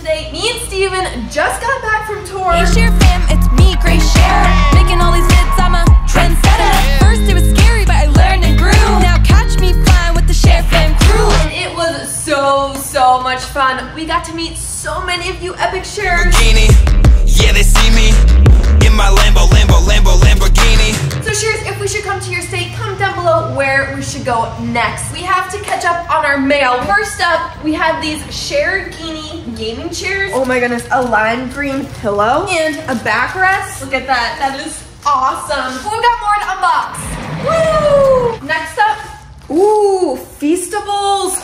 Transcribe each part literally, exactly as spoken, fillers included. today. Me and Steven just got back from tour. Hey, Share fam, it's me, Grace Sharer. Making all these hits, I'm a trendsetter. First it was scary, but I learned and grew. Now catch me flying with the Share fam crew. And it was so, so much fun. We got to meet so many of you epic Sharers. Lamborghini, yeah, they see me in my Lambo, Lambo, Lambo, Lamborghini. So Sharers, if we should come to your state, comment down below where we should go next. We have to catch up on our mail. First up, we have these Sharagini gaming chairs. Oh my goodness, a lime green pillow and a backrest. Look at that, that is awesome. We've got more to unbox. Woo! Next up, ooh, Feastables.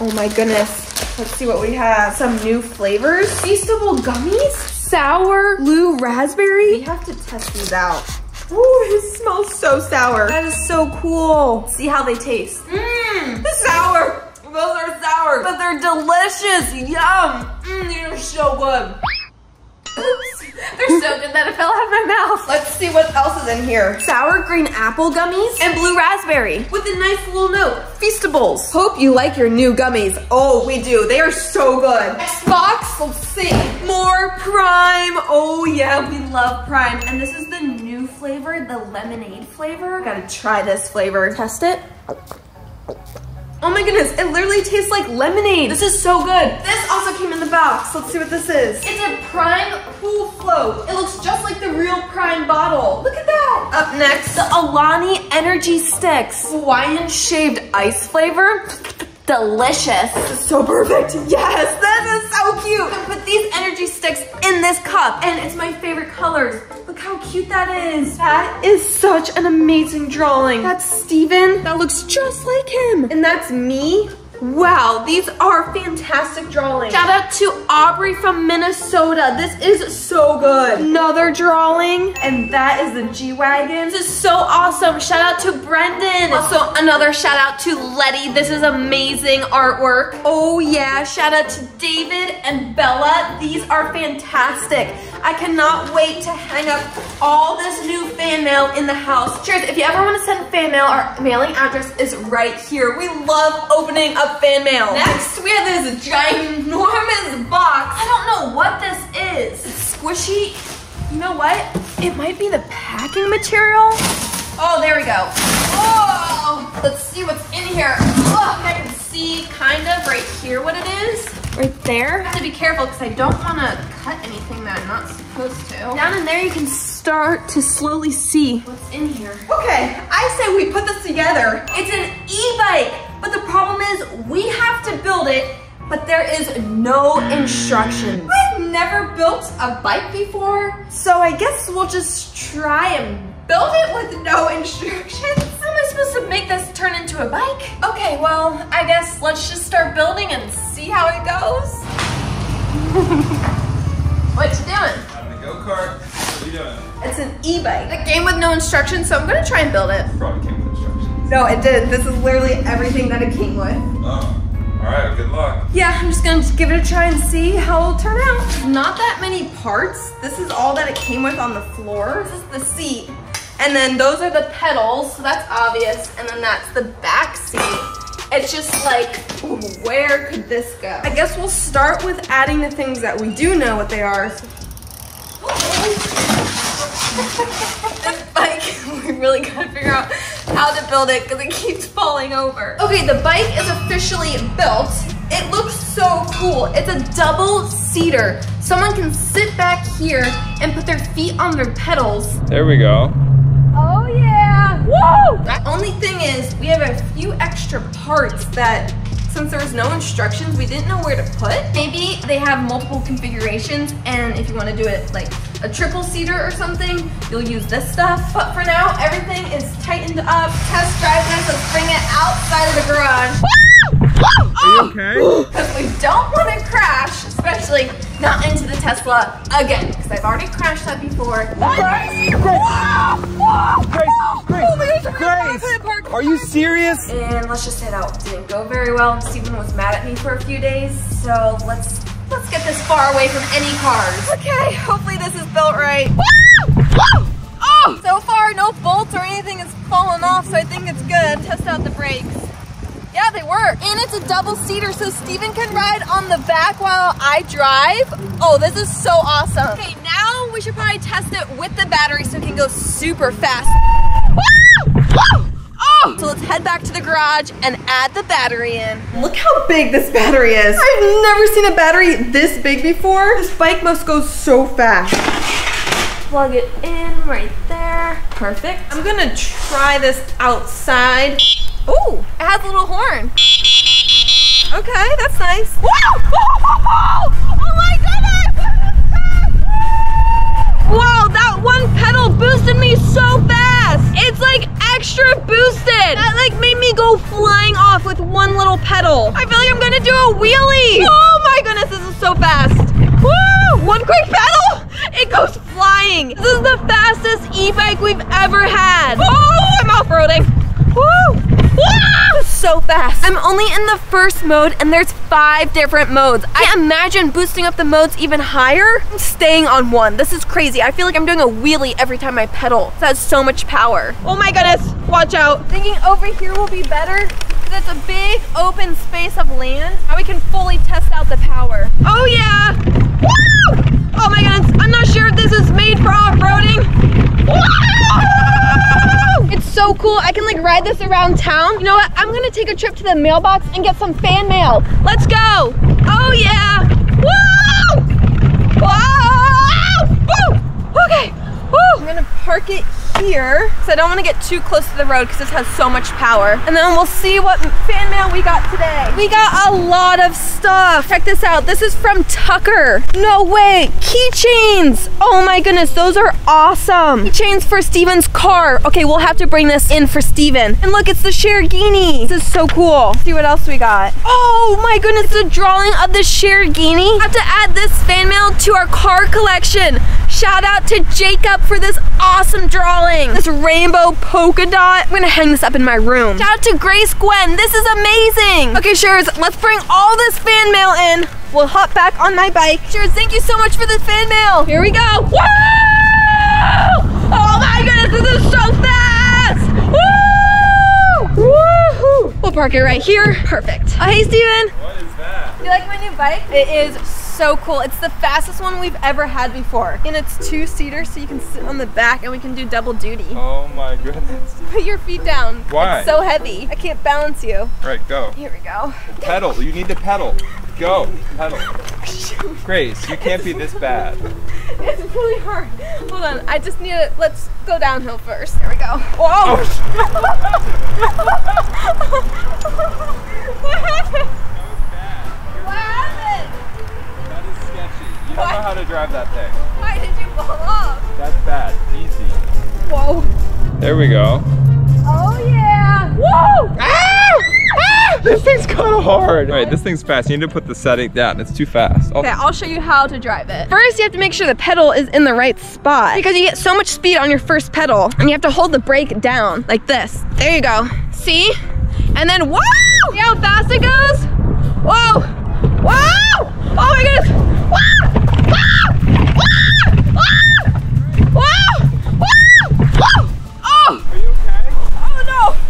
Oh my goodness. Let's see what we have. Some new flavors. Feastable gummies. Sour blue raspberry. We have to test these out. Ooh, it smells so sour. That is so cool. See how they taste. Mmm, sour. Those are sour, but they're delicious. Yum. Mmm, they're so good. Oops. They're so good that it fell out of my mouth. Let's see what else is in here. Sour green apple gummies and blue raspberry with a nice little note. Feastables. Hope you like your new gummies. Oh, we do. They are so good. Xbox. Let's see. More Prime. Oh yeah, we love Prime. And this is the new flavor, the lemonade flavor. Gotta try this flavor. Test it. Oh my goodness, it literally tastes like lemonade. This is so good. This also came in the box. Let's see what this is. It's a Prime pool float. It looks just like the real Prime bottle. Look at that. Up next, the Alani Energy Sticks. Hawaiian shaved ice flavor. Delicious. This is so perfect. Yes, that is so cute. I put these energy sticks in this cup and it's my favorite colors. Look how cute that is. That is such an amazing drawing. That's Steven. That looks just like him. And that's me. Wow, these are fantastic drawings. Shout out to Aubrey from Minnesota. This is so good. Another drawing, and that is the G-Wagon. This is so awesome. Shout out to Brendan. Also, another shout out to Letty. This is amazing artwork. Oh yeah, shout out to David and Bella. These are fantastic. I cannot wait to hang up all this new fan mail in the house. Cheers, if you ever want to send fan mail, our mailing address is right here. We love opening up fan mail. Next, we have this ginormous box. I don't know what this is. It's squishy. You know what? It might be the packing material. Oh, there we go. Oh, let's see what's in here. Oh, I can see kind of right here what it is. Right there. I have to be careful because I don't want to cut anything that I'm not supposed to. Down in there, you can start to slowly see what's in here. Okay, I say we put this together. It's an e-bike. But the problem is we have to build it, but there is no instructions. I've never built a bike before, so I guess we'll just try and build it with no instructions. How am I supposed to make this turn into a bike? Okay, well, I guess let's just start building and see how it goes. What you doing? I'm in a go-kart. What are you doing? It's an e-bike. It came with no instructions, so I'm gonna try and build it. Probably came with instructions. No, it did. This is literally everything that it came with. Oh, all right, good luck. Yeah, I'm just gonna give it a try and see how it'll turn out. Not that many parts. This is all that it came with on the floor. This is the seat. And then those are the pedals, so that's obvious. And then that's the back seat. It's just like, ooh, where could this go? I guess we'll start with adding the things that we do know what they are. This bike, we really gotta figure out how to build it because it keeps falling over. Okay, the bike is officially built. It looks so cool. It's a double-seater. Someone can sit back here and put their feet on their pedals. There we go. Oh yeah, woo! The only thing is we have a few extra parts that, since there was no instructions, we didn't know where to put. Maybe they have multiple configurations, and if you want to do it like a triple seater or something, you'll use this stuff. But for now, everything is tightened up. Test drive this, let's bring it outside of the garage. Are you okay? Because we don't want to crash, especially not into the Tesla again, because I've already crashed that before. Grace! Grace! Grace! Grace! Grace! Are you serious? And let's just head out. Didn't go very well. Steven was mad at me for a few days, so let's let's get this far away from any cars. Okay, hopefully this is built right. So far, no bolts or anything is falling off, so I think it's good. Test out the brakes. Yeah, they work. And it's a double-seater, so Steven can ride on the back while I drive. Oh, this is so awesome. Okay, now we should probably test it with the battery so it can go super fast. Oh! So let's head back to the garage and add the battery in. Look how big this battery is. I've never seen a battery this big before. This bike must go so fast. Plug it in right there. Perfect. I'm gonna try this outside. Oh, it has a little horn. Okay, that's nice. Whoa! Oh my goodness! Wow, that one pedal boosted me so fast. It's like extra boosted. That like made me go flying off with one little pedal. I feel like I'm gonna do a wheelie. Oh my goodness, this is so fast. Woo! One quick pedal, it goes flying. This is the fastest e-bike we've ever had. Oh, I'm off-roading. Woo! Wow, so fast. I'm only in the first mode and there's five different modes. I imagine boosting up the modes even higher. I'm staying on one. This is crazy. I feel like I'm doing a wheelie every time I pedal. That has so much power. Oh my goodness, watch out. Thinking over here will be better. It's a big open space of land. Now we can fully test out the power. Oh yeah. Woo! Oh my goodness, I'm not sure if this is made for off-roading. Wow! It's so cool. I can like ride this around town. You know what? I'm gonna take a trip to the mailbox and get some fan mail. Let's go. Oh yeah. Woo! Whoa! Woo! Okay. Woo! I'm gonna park it here because I don't want to get too close to the road because this has so much power. And then we'll see what fan mail we got today. We got a lot of stuff. Check this out. This is from Tucker. No way. Keychains. Oh my goodness. Those are awesome. Keychains for Steven's car. Okay, we'll have to bring this in for Steven. And look, it's the Sharagini. This is so cool. Let's see what else we got. Oh my goodness. The drawing of the Sharagini. I have to add this fan mail to our car collection. Shout out to Jacob for this awesome drawing. This rainbow polka dot. I'm gonna hang this up in my room. Shout out to Grace Gwen. This is amazing. Okay, Sharers, let's bring all this fan mail in. We'll hop back on my bike. Sharers, thank you so much for the fan mail. Here we go. Woo! Oh my goodness, this is so fast. Woo! Woo-hoo. We'll park it right here. Perfect. Oh, hey, Steven. What is that? You like my new bike? It is so so cool. It's the fastest one we've ever had before. And it's two-seater, so you can sit on the back and we can do double duty. Oh my goodness. Put your feet down. Why? It's so heavy. I can't balance you. Right, go. Here we go. Pedal. You need to pedal. Go. Pedal. Grace, you can't be this bad. It's really hard. Hold on. I just need to, let's go downhill first. There we go. Whoa! Oh. What happened? What happened? I don't know how to drive that thing. Why did you fall off? That's bad. Easy. Whoa. There we go. Oh yeah. Whoa! Ah! Ah! This thing's kind of hard. All right, this thing's fast. You need to put the setting down. It's too fast. I'll okay, I'll show you how to drive it. First, you have to make sure the pedal is in the right spot because you get so much speed on your first pedal and you have to hold the brake down like this. There you go. See? And then whoa! See how fast it goes? Whoa! Whoa! Oh my goodness!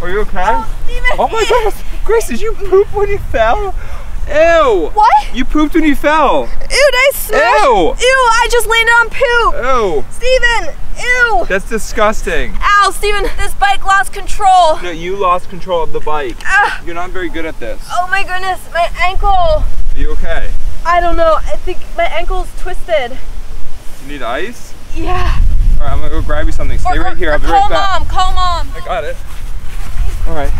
Are you okay? Oh, Steven. Oh my gosh, Grace, did you poop when you fell? Ew. What? You pooped when you fell. Ew, did I smash? Ew. Ew, I just landed on poop. Ew. Steven, ew. That's disgusting. Ow, Steven, this bike lost control. No, you lost control of the bike. Uh, You're not very good at this. Oh my goodness, my ankle. Are you okay? I don't know, I think my ankle's twisted. You need ice? Yeah. All right, I'm gonna go grab you something. Stay or, right here, I'll be right back. Call mom, call mom. I got it. All right,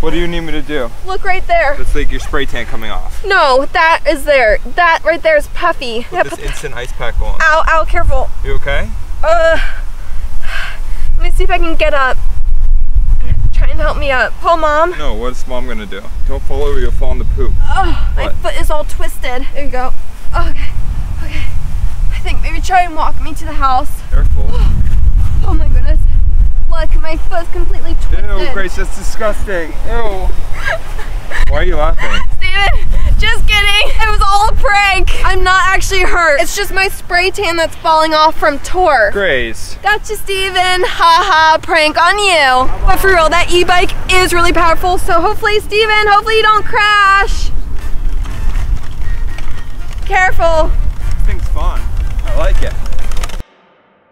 what do you need me to do? Look right there. That's like your spray tan coming off. No, that is there. That right there is puffy. Put yeah, this pu instant ice pack on. Ow, ow, careful. You okay? Uh, let me see if I can get up. Try and help me up. Call mom. No, what's mom gonna do? Don't fall over, you'll fall in the poop. Oh, what? My foot is all twisted. There you go. Oh, okay, okay. I think maybe try and walk me to the house. Careful. Oh my goodness. Look, my foot's completely twisted. Ew, Grace, that's disgusting. Ew. Why are you laughing? Steven, Just kidding. It was all a prank. I'm not actually hurt. It's just my spray tan that's falling off from tour. Grace. Gotcha, Steven. Haha, prank on you. But for real, that e-bike is really powerful. So hopefully, Steven, hopefully you don't crash. Careful. This thing's fun. I like it.